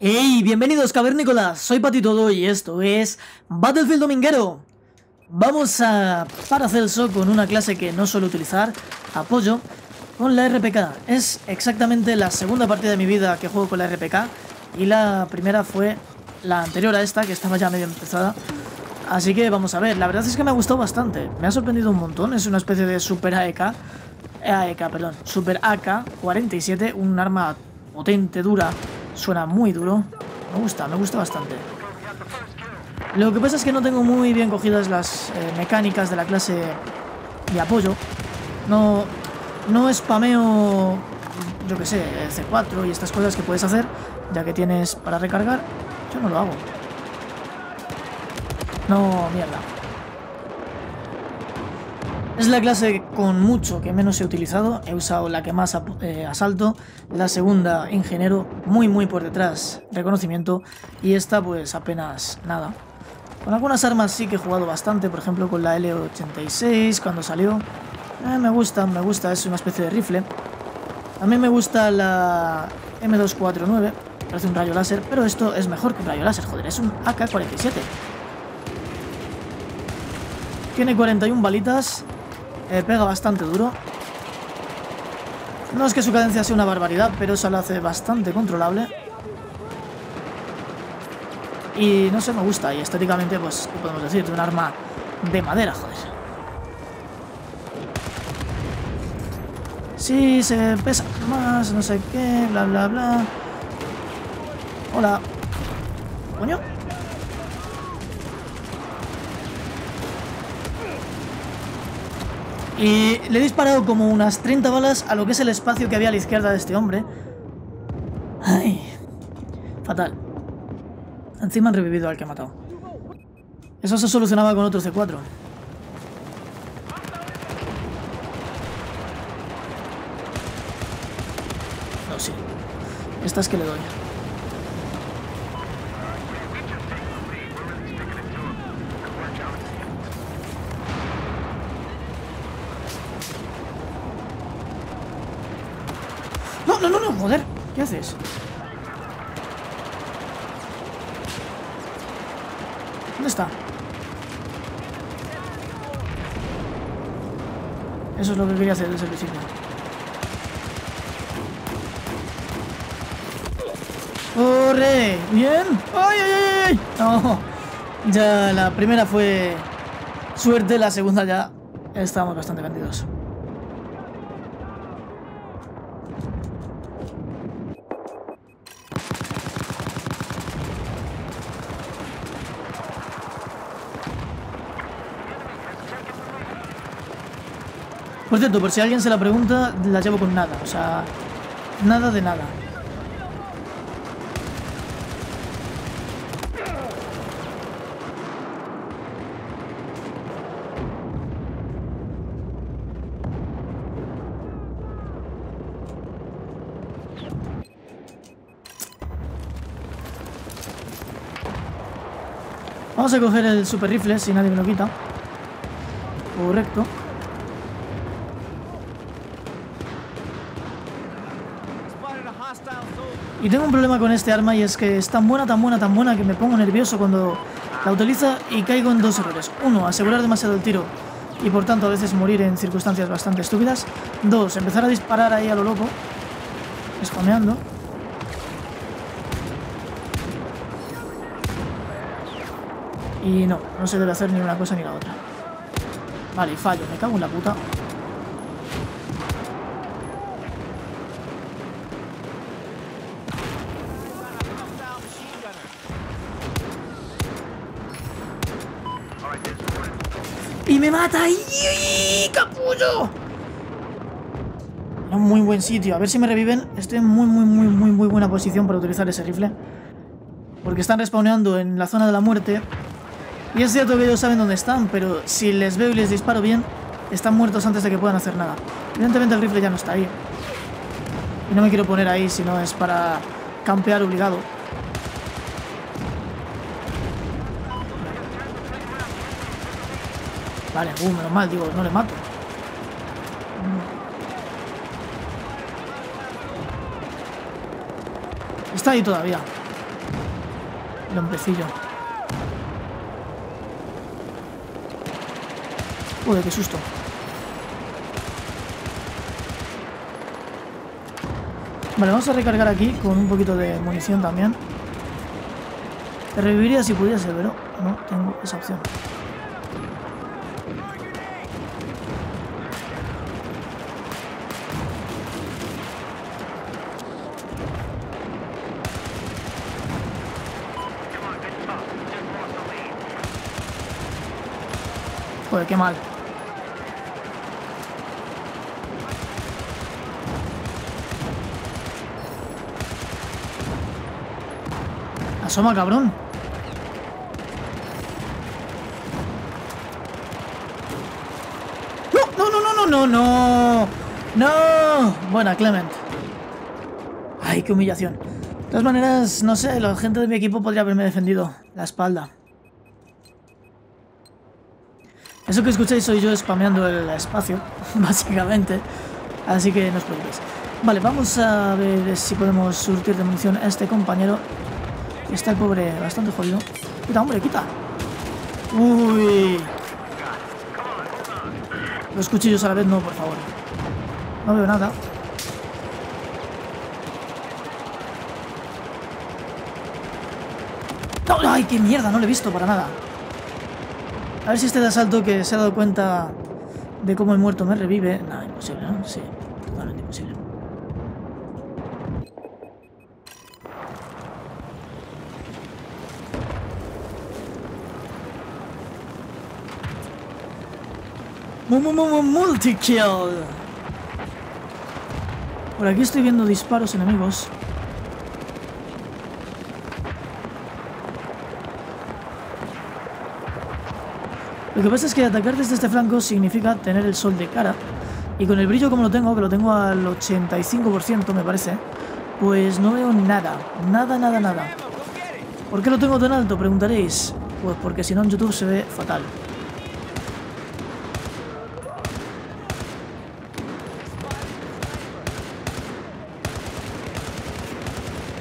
¡Hey! Bienvenidos cavernícolas, soy Pati Todo y esto es Battlefield Dominguero. Vamos a Paracelso con una clase que no suelo utilizar, apoyo, con la RPK. Es exactamente la segunda partida de mi vida que juego con la RPK y la primera fue la anterior a esta, que estaba ya medio empezada. Así que vamos a ver, la verdad es que me ha gustado bastante, me ha sorprendido un montón, es una especie de Super AK 47, un arma potente, dura. Suena muy duro. Me gusta bastante. Lo que pasa es que no tengo muy bien cogidas las mecánicas de la clase de apoyo. No spameo, yo que sé, C4 y estas cosas que puedes hacer, ya que tienes para recargar. Yo no lo hago. No, mierda. Es la clase con mucho que menos he utilizado. He usado la que más asalto, la segunda ingeniero, muy por detrás reconocimiento, y esta pues apenas nada. Con algunas armas sí que he jugado bastante, por ejemplo con la L86 cuando salió. Me gusta, es una especie de rifle. También me gusta la M249, parece un rayo láser, pero esto es mejor que un rayo láser, joder, es un AK 47. Tiene 41 balitas. Pega bastante duro. No es que su cadencia sea una barbaridad, pero eso la hace bastante controlable. Y no sé, me gusta. Y estéticamente, pues, ¿qué podemos decir? De un arma de madera, joder. Sí, se pesa más, no sé qué, bla, bla, bla. Hola. ¿Coño? Y le he disparado como unas 30 balas a lo que es el espacio que había a la izquierda de este hombre. Ay, fatal. Encima han revivido al que he matado. Eso se solucionaba con otro C4. No, sí. Estas que le doy. No, joder, ¿qué haces? ¿Dónde está? Eso es lo que quería hacer desde el principio. ¡Corre! ¡Bien! ¡Ay! No, ya la primera fue suerte, la segunda ya estábamos bastante vendidos. Por cierto, por si alguien se la pregunta, la llevo con nada, o sea, nada de nada. Vamos a coger el super rifle, si nadie me lo quita. Correcto. Y tengo un problema con este arma, y es que es tan buena que me pongo nervioso cuando la utilizo y caigo en dos errores. Uno, asegurar demasiado el tiro y por tanto a veces morir en circunstancias bastante estúpidas. Dos, empezar a disparar ahí a lo loco, spameando. Y no se debe hacer ni una cosa ni la otra. Vale, y fallo, me cago en la puta. ¡Y me mata! ¡Ay, capullo! Era un muy buen sitio. A ver si me reviven. Estoy en muy buena posición para utilizar ese rifle, porque están respawneando en la zona de la muerte. Y es cierto que ellos saben dónde están, pero si les veo y les disparo bien, están muertos antes de que puedan hacer nada. Evidentemente el rifle ya no está ahí, y no me quiero poner ahí si no es para campear obligado. Vale, menos mal, digo, no le mato. Está ahí todavía. el hombrecillo. Uy, qué susto. Vale, vamos a recargar aquí con un poquito de munición también. Te reviviría si pudiese, pero no tengo esa opción. Joder, qué mal. Asoma, cabrón. No. Buena, Clement. Ay, qué humillación. De todas maneras, no sé, la gente de mi equipo podría haberme defendido la espalda. Eso que escucháis soy yo spameando el espacio, básicamente. Así que no os preocupéis. Vale, vamos a ver si podemos surtir de munición a este compañero. Está el pobre bastante jodido. ¡Quita, hombre, quita! ¡Uy! Los cuchillos a la vez no, por favor. No veo nada. ¡No! ¡Ay, qué mierda! No lo he visto para nada. A ver si este de asalto que se ha dado cuenta de cómo he muerto me revive. Nada, imposible, ¿no? Sí, totalmente imposible. Multi-kill. Por aquí estoy viendo disparos enemigos. Lo que pasa es que atacar desde este flanco significa tener el sol de cara. Y con el brillo como lo tengo, que lo tengo al 85% me parece, pues no veo nada. Nada. ¿Por qué lo tengo tan alto? Preguntaréis. Pues porque si no en YouTube se ve fatal.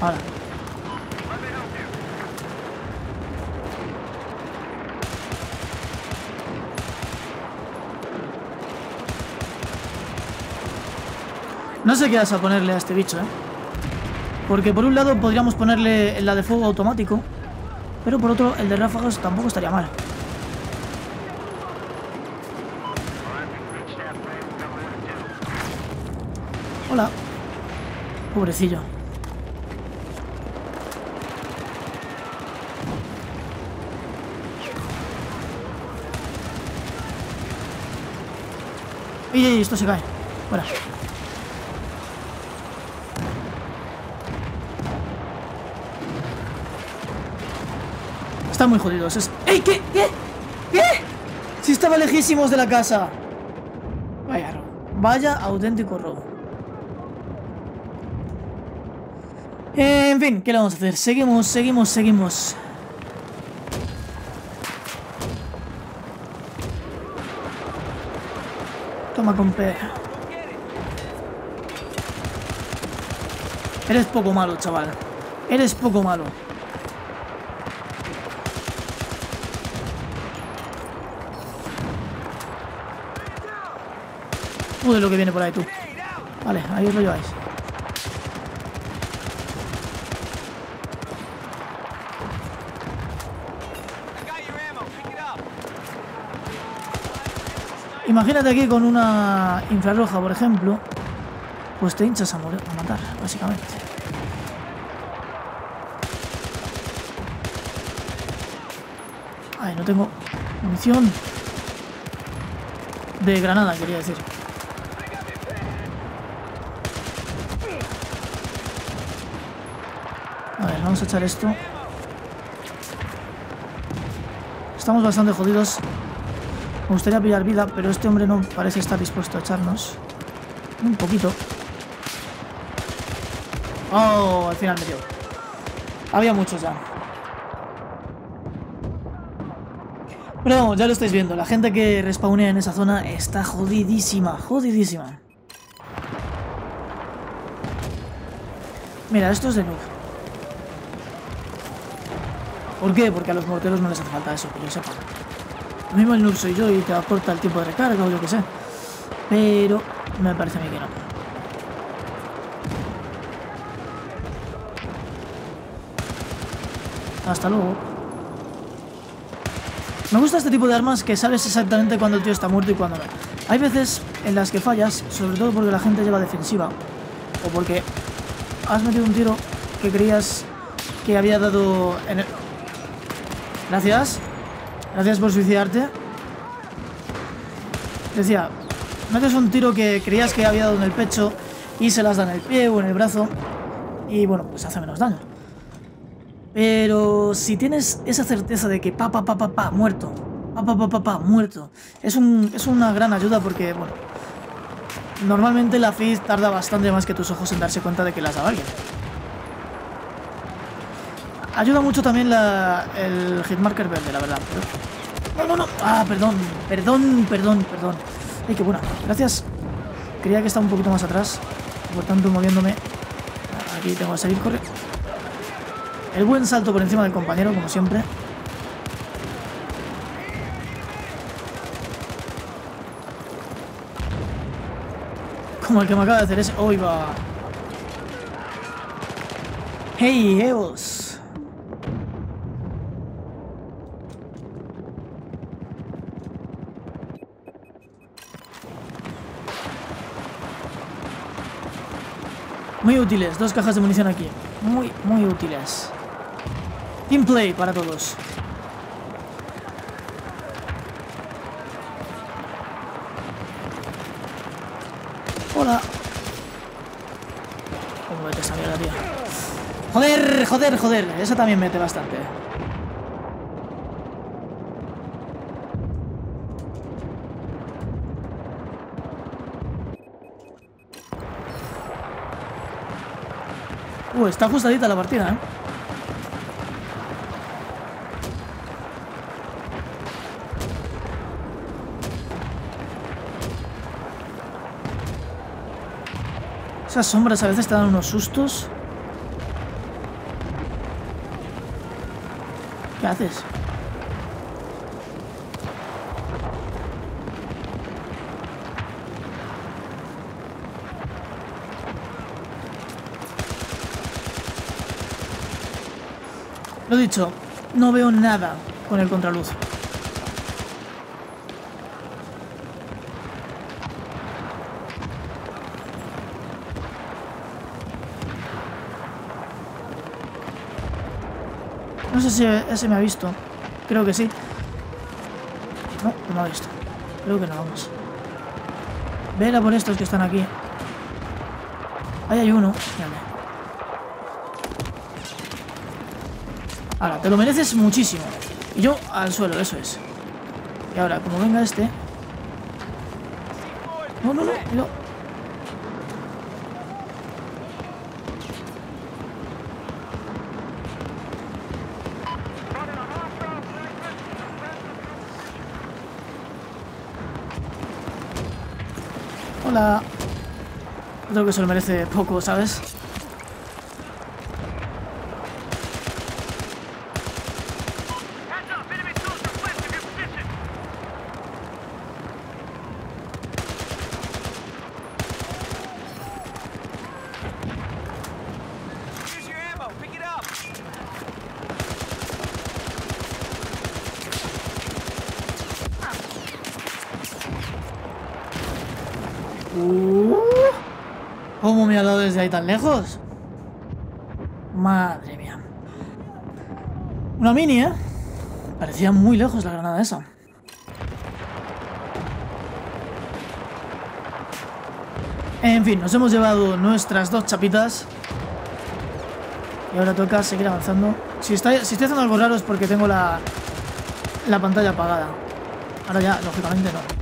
Ahora. No sé qué vas a ponerle a este bicho, ¿eh? Porque por un lado podríamos ponerle la de fuego automático, pero por otro el de ráfagas tampoco estaría mal. Hola. Pobrecillo. Y esto se cae. Fuera. Están muy jodidos. ¡Ey! ¿Qué? ¿Qué? ¿Qué? Si estaba lejísimos de la casa. Vaya robo. Vaya auténtico robo. En fin, ¿qué le vamos a hacer? Seguimos. Toma, compa. Eres poco malo, chaval. Eres poco malo. Uy, lo que viene por ahí, tú. Vale, ahí os lo lleváis. Imagínate aquí con una infrarroja, por ejemplo, pues te hinchas a matar, básicamente. Ay, no tengo munición de granada, quería decir. A ver, vamos a echar esto. Estamos bastante jodidos. Me gustaría pillar vida, pero este hombre no parece estar dispuesto a echarnos. Un poquito. Oh, al final me dio. Había muchos ya. Pero vamos, ya lo estáis viendo. La gente que respawnea en esa zona está jodidísima, jodidísima. Mira, esto es de noob. ¿Por qué? Porque a los morteros no les hace falta eso, que yo sepa. Lo mismo el noob soy yo y te acorta el tiempo de recarga o yo que sé. Pero me parece a mí que no. Hasta luego. Me gusta este tipo de armas que sabes exactamente cuando el tío está muerto y cuando no. Hay veces en las que fallas, sobre todo porque la gente lleva defensiva. O porque has metido un tiro que creías que había dado en el... Gracias. Gracias por suicidarte. Decía, metes un tiro que creías que había dado en el pecho y se las da en el pie o en el brazo. Y bueno, pues hace menos daño. Pero si tienes esa certeza de que muerto, muerto, es una gran ayuda porque, bueno, normalmente la FID tarda bastante más que tus ojos en darse cuenta de que la has dado a alguien. Ayuda mucho también el hitmarker verde, la verdad. Pero... No, no, no. Ah, perdón. Ay, qué buena. Gracias. Creía que estaba un poquito más atrás. Por tanto, moviéndome. Aquí tengo que salir, corre. El buen salto por encima del compañero, como siempre. Como el que me acaba de hacer ese. ¡Oh, iba! ¡Hey, Evos! Muy útiles, dos cajas de munición aquí. Muy, muy útiles. Team play para todos. Hola. ¿Cómo mete esa mierda, tío? Joder, joder, joder. Esa también mete bastante. Está ajustadita la partida, ¿eh? Esas sombras a veces te dan unos sustos. ¿Qué haces? Lo dicho, no veo nada con el contraluz. No sé si ese me ha visto. Creo que sí. No, no me ha visto. Creo que no, vamos. Vela por estos que están aquí. Ahí hay uno. Mírame. Ahora, te lo mereces muchísimo. Y yo al suelo, eso es. Y ahora, como venga este... No, no, no, no. Hola. Creo que se lo merece poco, ¿sabes? ¿Cómo me ha dado desde ahí tan lejos? Madre mía. Una mini, ¿eh? Parecía muy lejos la granada esa. En fin, nos hemos llevado nuestras dos chapitas. Y ahora toca seguir avanzando. Si estoy haciendo algo raro es porque tengo la pantalla apagada. Ahora ya, lógicamente no.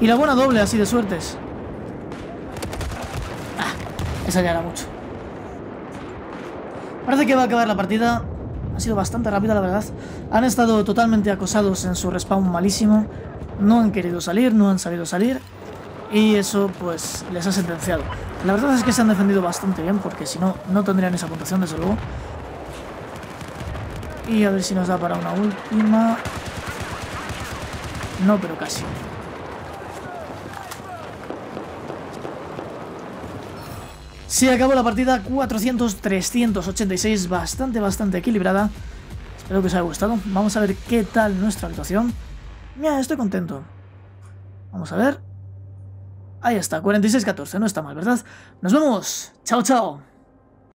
Y la buena doble así de suertes. Ah, esa ya era mucho. Parece que va a acabar la partida. Ha sido bastante rápida, la verdad. Han estado totalmente acosados en su respawn malísimo. No han querido salir, no han sabido salir. Y eso pues les ha sentenciado. La verdad es que se han defendido bastante bien, porque si no, no tendrían esa puntuación, desde luego. Y a ver si nos da para una última. No, pero casi. Se acabó la partida 400-386, bastante equilibrada. Espero que os haya gustado. Vamos a ver qué tal nuestra actuación. Mira, estoy contento. Vamos a ver. Ahí está, 46-14, no está mal, ¿verdad? Nos vemos. Chao, chao.